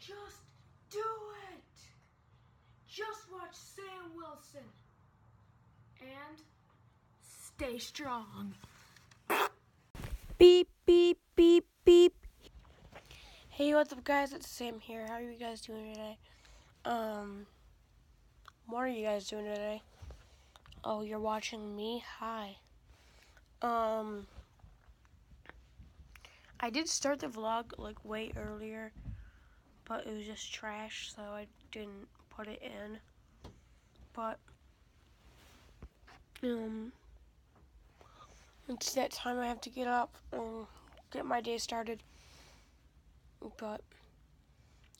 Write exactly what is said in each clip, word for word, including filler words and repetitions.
Just do it! Just watch Sam Wilson. And stay strong. Beep, beep, beep, beep. Hey, what's up, guys? It's Sam here. How are you guys doing today? Um, what are you guys doing today? Oh, you're watching me? Hi. Um, I did start the vlog, like, way earlier, but it was just trash, so I didn't put it in, but, um, it's that time I have to get up and get my day started, but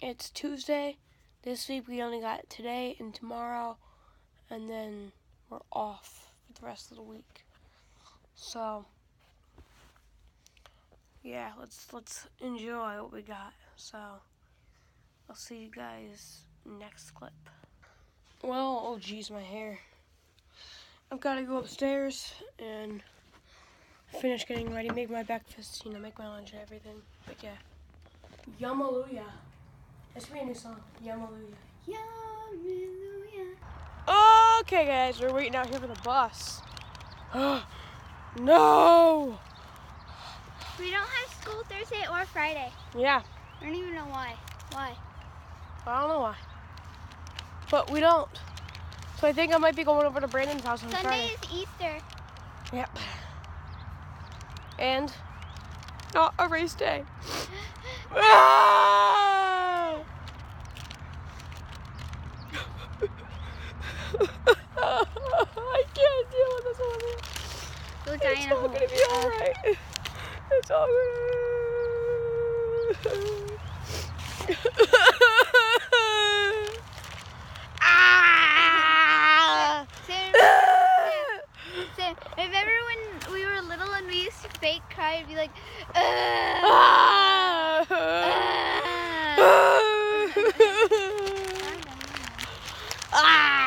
it's Tuesday. This week we only got today and tomorrow, and then we're off for the rest of the week. So, yeah, let's let's enjoy what we got. So, I'll see you guys next clip. Well, oh geez, my hair. I've got to go upstairs and finish getting ready, make my breakfast, you know, make my lunch and everything. But yeah, Yamaluya. It's me a new song, Yamaluya. Yamaluya. Okay, guys, we're waiting out here for the bus. No! We don't have school Thursday or Friday. Yeah. I don't even know why. Why? I don't know why. But we don't. So I think I might be going over to Brandon's house on Sunday Friday. Sunday is Easter. Yep. And not a race day. Ah! I can't deal with this one. It's Diana all going to be all right. It's all going to ah! Sam, Sam, Sam, remember when we were little and we used to fake cry and be like, uh, ah! Ah! Ah!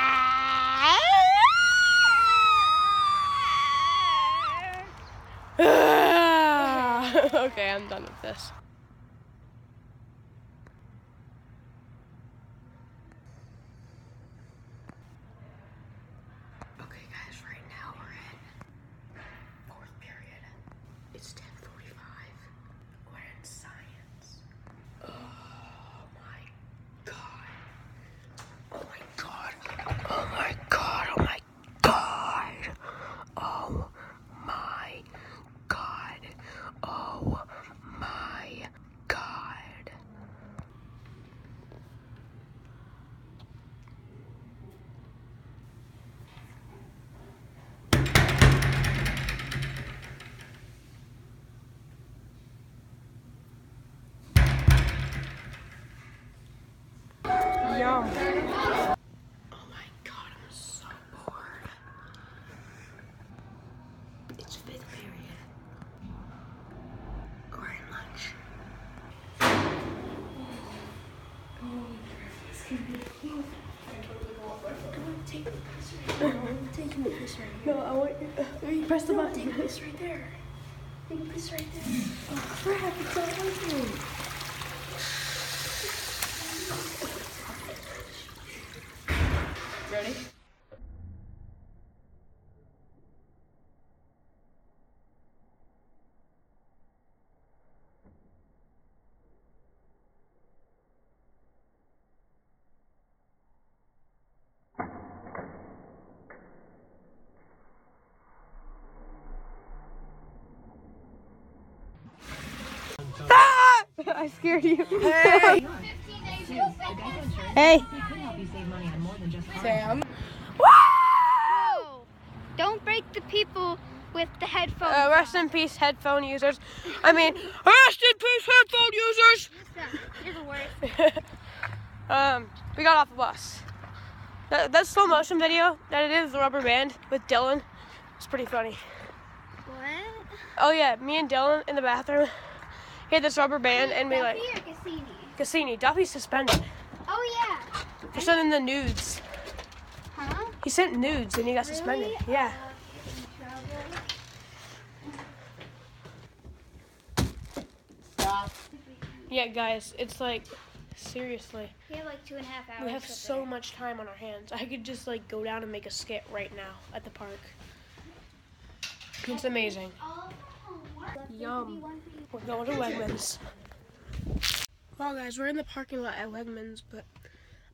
Okay, I'm done with this. Okay, guys, right now we're in fourth period. It's ten forty-five. We're in science. Oh my god. Oh my god. Oh my god. Oh my god. Oh my god. Oh. Take the piece right there. No, I'm taking the piece right here. No, I want you. Uh, you press the no, button. Take the piece right there. Take the piece right there. Oh, crap. It's not working. Ready? I scared you. Hey! Hey! Sam. Woo! Don't break the people with the headphones. Uh, rest in peace, headphone users. I mean, rest in peace, headphone users! You're the worst. um, we got off the bus. That, that slow motion video that it is, the rubber band with Dylan, it's pretty funny. What? Oh, yeah, me and Dylan in the bathroom. He had this rubber band, and we like. Duffy or Cassini? Cassini. Duffy's suspended. Oh, yeah. For sending the nudes. Huh? He sent nudes, and he got really? Suspended. Yeah. Uh, Stop. Yeah, guys, it's like seriously. We have like two and a half hours. We have so much time on our hands. I could just like go down and make a skit right now at the park. It's amazing. Yum. We're going to Wegmans. Well, guys, we're in the parking lot at Wegmans, but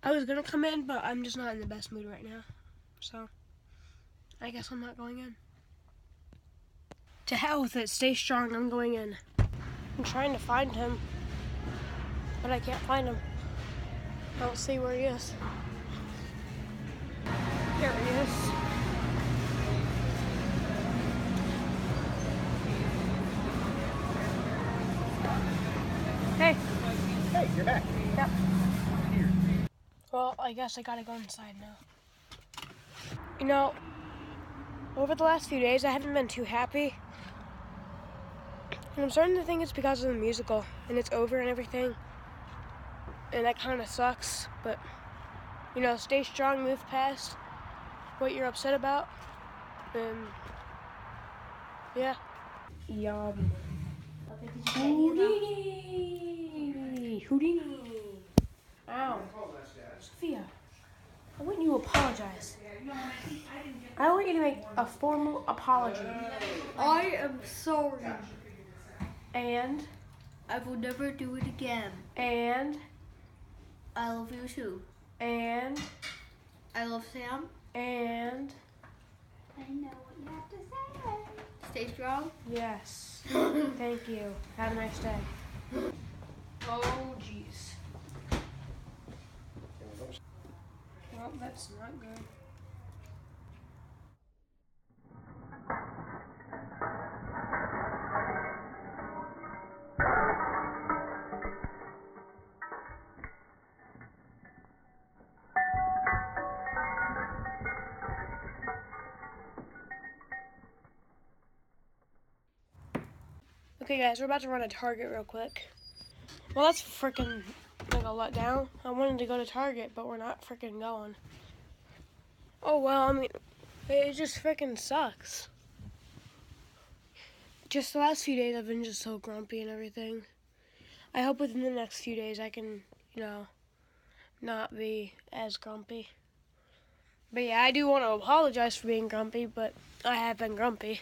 I was going to come in, but I'm just not in the best mood right now. So, I guess I'm not going in. To hell with it. Stay strong. I'm going in. I'm trying to find him, but I can't find him. I don't see where he is. There he is. Hey. Hey, you're back. Yep. Here. Well, I guess I gotta go inside now. You know, over the last few days, I haven't been too happy. And I'm starting to think it's because of the musical, and it's over and everything. And that kind of sucks, but, you know, stay strong, move past what you're upset about, and, yeah. Yum. Houdini! Houdini! Ow. Sophia, I want you to apologize. I want you to make a formal apology. I am sorry. And? I will never do it again. And? I love you too. And? I love Sam. And? I know what you have to say. Stay strong? Yes. Thank you. Have a nice day. Oh, jeez. Well, that's not good. Okay, guys, we're about to run to Target real quick. Well, that's freaking like a letdown. I wanted to go to Target, but we're not freaking going. Oh, well, I mean, it just freaking sucks. Just the last few days, I've been just so grumpy and everything. I hope within the next few days I can, you know, not be as grumpy. But yeah, I do want to apologize for being grumpy, but I have been grumpy.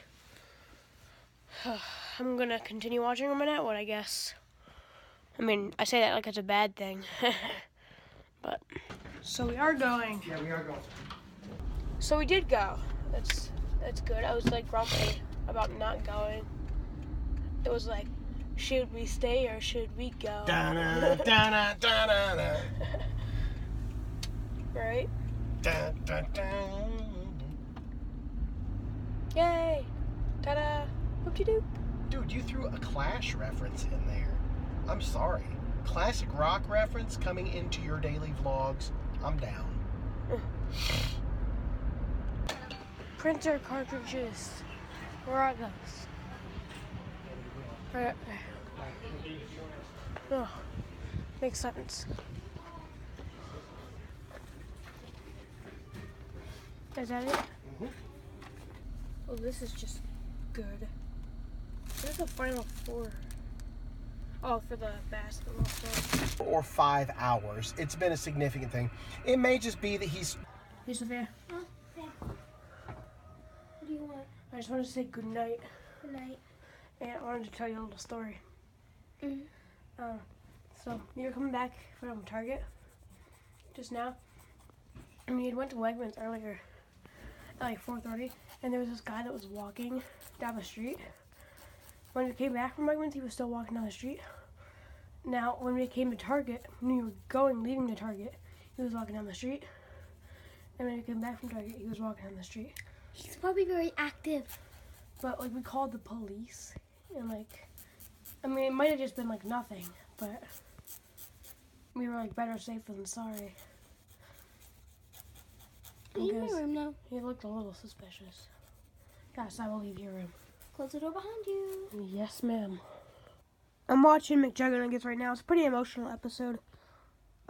I'm gonna continue watching Roman Atwood, I guess. I mean, I say that like it's a bad thing. But, so we are going. Yeah, we are going. So we did go. That's, that's good. I was like grumpy about not going. It was like, should we stay or should we go? Da-na, da-na, da-na. Right? Da-da-da. Yay! Ta-da! Whoop-de-doop. Dude, you threw a Clash reference in there. I'm sorry. Classic rock reference coming into your daily vlogs. I'm down. Printer cartridges. Where are those? Right up there. Oh, makes sense. Is that it? Mm-hmm. Oh, this is just good. There's a final four. Oh, for the basketball stuff. Or five hours. It's been a significant thing. It may just be that he's... Hey, Sophia. Huh? Yeah. What do you want? I just wanted to say good night. Good night. And I wanted to tell you a little story. Mm-hmm. Uh, so, you were coming back from Target just now. And you went to Wegmans earlier at like four thirty. And there was this guy that was walking down the street. When we came back from Wegmans, he was still walking down the street. Now, when we came to Target, when we were going, leaving the Target, he was walking down the street. And when we came back from Target, he was walking down the street. He's probably very active. But, like, we called the police. And, like, I mean, it might have just been, like, nothing. But we were, like, better safe than sorry. Leave your room now. He looked a little suspicious. Gosh, I will leave your room. Close the door behind you. Yes, ma'am. I'm watching McJuggerNuggets right now. It's a pretty emotional episode.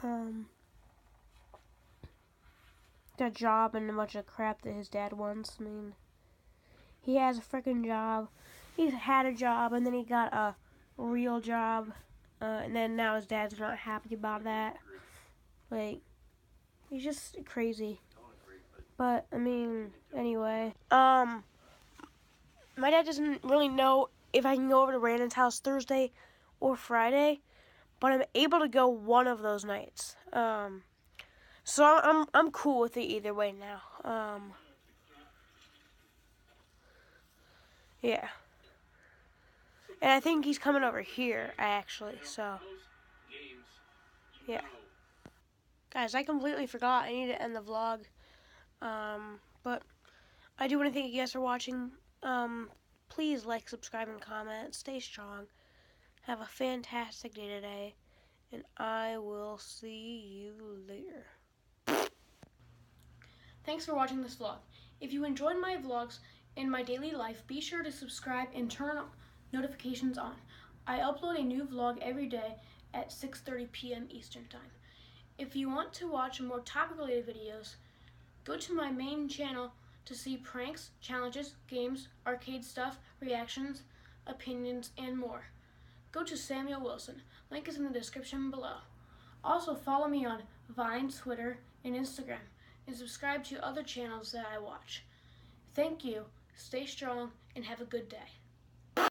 Um, that job and a bunch of crap that his dad wants. I mean, he has a freaking job. He's had a job, and then he got a real job. Uh, and then now his dad's not happy about that. Like, he's just crazy. But, I mean, anyway. Um, my dad doesn't really know if I can go over to Brandon's house Thursday or Friday, but I'm able to go one of those nights. Um, so I'm I'm cool with it either way now. Um, yeah. And I think he's coming over here, actually, so, yeah. Guys, I completely forgot. I need to end the vlog. Um, but I do want to thank you guys for watching. Um, please like, subscribe, and comment. Stay strong. Have a fantastic day today. And I will see you later. Thanks for watching this vlog. If you enjoyed my vlogs and my daily life, be sure to subscribe and turn notifications on. I upload a new vlog every day at six thirty p m Eastern Time. If you want to watch more topic-related videos, go to my main channel to see pranks, challenges, games, arcade stuff, reactions, opinions, and more. Go to Samuel Wilson. Link is in the description below. Also, follow me on Vine, Twitter, and Instagram, and subscribe to other channels that I watch. Thank you, stay strong, and have a good day.